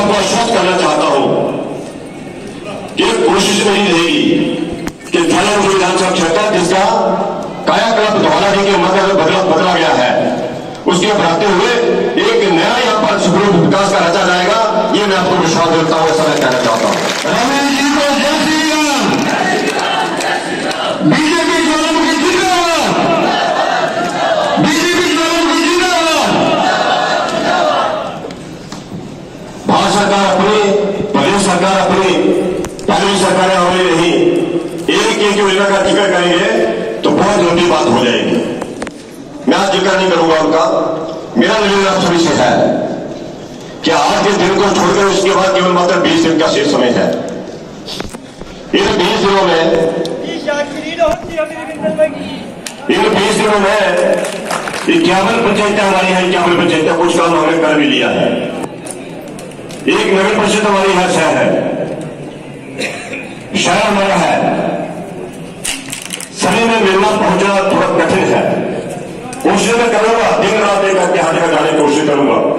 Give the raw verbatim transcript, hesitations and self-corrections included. आपको आश्वस्त करना चाहता हूं, ये कोशिश नहीं रहेगी कि धर्मपुर विधानसभा क्षेत्र जिसका कायाकल्प धौलाजी के मतलब बदला बदला गया है, उसके बढ़ाते हुए एक नया यहाँ पर सुदृढ़ विकास का रचा जाएगा, ये मैं आपको विश्वास दिलाता हूँ, ऐसा मैं कहना चाहता हूँ। रमेश जी को जय श्री राम, बीजेपी सरकार अपनी पहली सरकारें होने नहीं, एक एक योजना का जिक्र करेंगे तो बहुत लंबी बात हो जाएगी, मैं आज जिक्र नहीं करूंगा उनका। मेरा निवेदन आप सभी से है कि आज के दिन को छोड़कर उसके बाद केवल मात्र बीस दिन का शेष समय है। इन बीस दिनों में इन बीस दिनों में इक्यावन पंचायतें हमारी हैं, इक्यावन पंचायतें कुछ काम हमने कर भी लिया है, एक नगर परिषद हमारी हर शहर है, शहर हमारा है, सभी में मिलना पहुंचना थोड़ा कठिन है, कोशिश में करूंगा, दिन रात एक करके हाथ लगाने की कोशिश करूंगा।